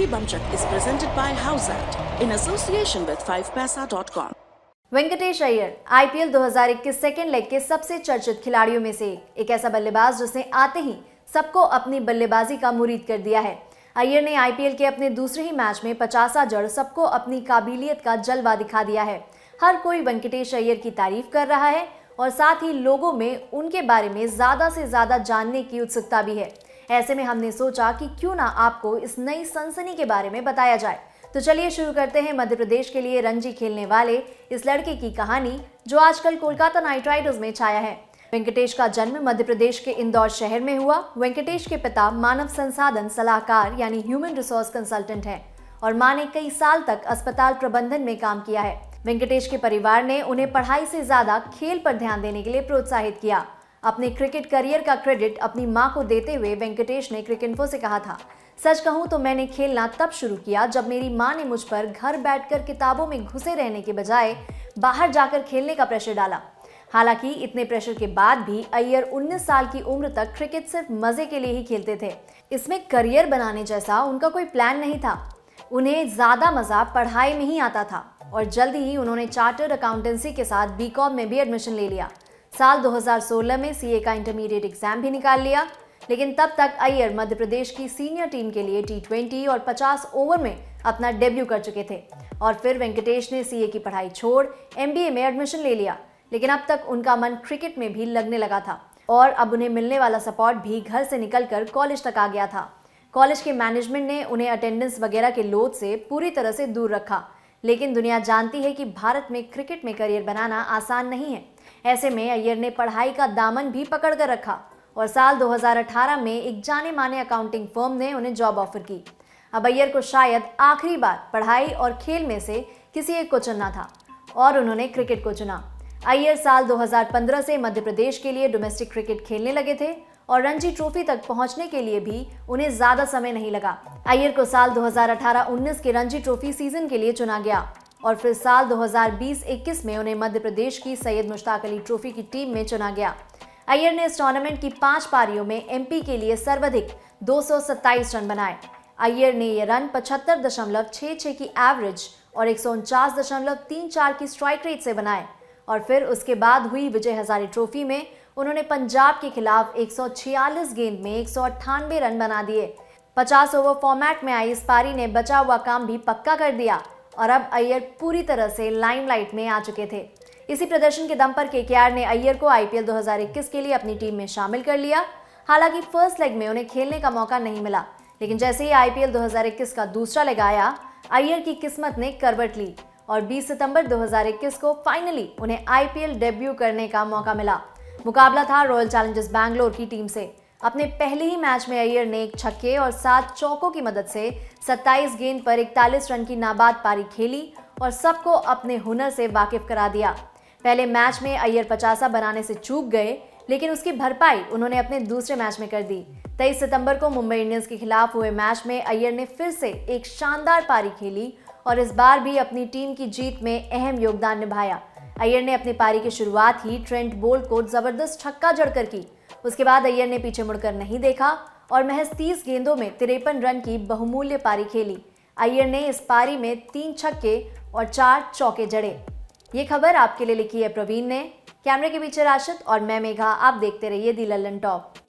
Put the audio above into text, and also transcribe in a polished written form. Lucky Bumchak is presented by Housat in association with 5paisa.com. Venkatesh Iyer IPL 2021 second leg के सबसे चर्चित खिलाड़ियों में से एक ऐसा बल्लेबाज जिसने आते ही सबको अपनी बल्लेबाजी का मुरीद कर दिया है। अय्यर ने आईपीएल के अपने दूसरे ही मैच में 50 जड़ सबको अपनी काबिलियत का जलवा दिखा दिया है। हर कोई वेंकटेश अय्यर की तारीफ कर रहा है और साथ ही लोगों में उनके बारे में ज़्यादा से ज़्यादा जानने की उत्सुकता भी है। ऐसे में हमने सोचा कि क्यों ना आपको इस नई सनसनी के बारे में बताया जाए। तो चलिए शुरू करते हैं मध्य प्रदेश के लिए रणजी खेलने वाले इस लड़के की कहानी जो आजकल कोलकाता नाइट राइडर्स में छाया है। वेंकटेश का जन्म मध्य प्रदेश के इंदौर शहर में हुआ। वेंकटेश के पिता मानव संसाधन सलाहकार यानी ह्यूमन रिसोर्स कंसल्टेंट हैं और मां ने कई साल तक अस्पताल प्रबंधन में काम किया है। वेंकटेश के परिवार ने उन्हें पढ़ाई से ज्यादा खेल पर ध्यान देने के लिए प्रोत्साहित किया। अपने क्रिकेट करियर का क्रेडिट अपनी माँ को देते हुए वेंकटेश ने क्रिकिन्फो से कहा था, सच कहूँ तो मैंने खेलना तब शुरू किया जब मेरी माँ ने मुझ पर घर बैठकर किताबों में घुसे रहने के बजाय बाहर जाकर खेलने का प्रेशर डाला। हालांकि इतने प्रेशर के बाद भी अय्यर 19 साल की उम्र तक क्रिकेट सिर्फ मजे के लिए ही खेलते थे। इसमें करियर बनाने जैसा उनका कोई प्लान नहीं था। उन्हें ज़्यादा मज़ा पढ़ाई में ही आता था और जल्दी ही उन्होंने चार्टर्ड अकाउंटेंसी के साथ BCom में भी एडमिशन ले लिया। साल 2016 में CA का इंटरमीडिएट एग्जाम भी निकाल लिया, लेकिन तब तक अय्यर मध्य प्रदेश की सीनियर टीम के लिए T20 और 50 ओवर में अपना डेब्यू कर चुके थे और फिर वेंकटेश ने CA की पढ़ाई छोड़ MBA में एडमिशन ले लिया। लेकिन अब तक उनका मन क्रिकेट में भी लगने लगा था और अब उन्हें मिलने वाला सपोर्ट भी घर से निकलकर कॉलेज तक आ गया था। कॉलेज के मैनेजमेंट ने उन्हें अटेंडेंस वगैरह के लोड से पूरी तरह से दूर रखा, लेकिन दुनिया जानती है कि भारत में क्रिकेट में करियर बनाना आसान नहीं है। ऐसे में अय्यर ने पढ़ाई का दामन भी पकड़ कर रखा और साल 2018 में एक जाने माने अकाउंटिंग फर्म ने उन्हें जॉब ऑफर की। अब अय्यर को शायद आखिरी बार पढ़ाई और खेल में से किसी एक को चुनना था और उन्होंने क्रिकेट को चुना। अय्यर साल 2015 से मध्य प्रदेश के लिए डोमेस्टिक क्रिकेट खेलने लगे थे और रणजी ट्रॉफी तक पहुंचने के लिए भी उन्हें ज़्यादा समय नहीं लगा। अय्यर को साल 2018-19 के रणजी ट्रॉफी सीजन के लिए चुना गया और फिर साल 2020-21 में उन्हें मध्य प्रदेश की सैयद मुश्ताक अली ट्रॉफी की टीम में चुना गया। अय्यर ने इस टूर्नामेंट की 5 पारियों में MP के लिए सर्वाधिक 227 रन बनाए। अय्यर ने ये रन 75.66 की एवरेज और 149.34 की स्ट्राइक रेट से बनाए और फिर उसके बाद हुई विजय हजारे ट्रॉफी में उन्होंने पंजाब के खिलाफ 146 गेंद में 198 रन बना दिए। 50 ओवर फॉर्मेट में आई इस पारी ने बचा हुआ काम भी पक्का कर दिया और अब अय्यर पूरी तरह से लाइमलाइट में आ चुके थे। इसी प्रदर्शन के दम पर KKR ने अय्यर को IPL 2021 के लिए अपनी टीम में शामिल कर लिया। हालांकि फर्स्ट लेग में उन्हें खेलने का मौका नहीं मिला, लेकिन जैसे ही IPL 2021 का दूसरा लेग आया अय्यर की किस्मत ने करवट ली और 20 सितंबर 2021 को फाइनली उन्हें IPL डेब्यू करने का मौका मिला। मुकाबला था रॉयल चैलेंजर्स बैंगलोर की टीम से। अपने पहले ही मैच में अय्यर ने 1 छक्के और 7 चौकों की मदद से 27 गेंद पर 41 रन की नाबाद पारी खेली और सबको अपने हुनर से वाकिफ करा दिया। पहले मैच में अय्यर 50 बनाने से चूक गए, लेकिन उसकी भरपाई उन्होंने अपने दूसरे मैच में कर दी। 23 सितंबर को मुंबई इंडियंस के खिलाफ हुए मैच में अय्यर ने फिर से एक शानदार पारी खेली और इस बार भी अपनी टीम की जीत में अहम योगदान निभाया। अय्यर ने अपनी पारी की शुरुआत ही ट्रेंट बोल्ट को जबरदस्त छक्का जड़कर की। उसके बाद अय्यर ने पीछे मुड़कर नहीं देखा और महज 30 गेंदों में 53 रन की बहुमूल्य पारी खेली। अय्यर ने इस पारी में 3 छक्के और 4 चौके जड़े। ये खबर आपके लिए लिखी है प्रवीण ने, कैमरे के पीछे राशिद और मैं मेघा। आप देखते रहिए दी लल्लन टॉप।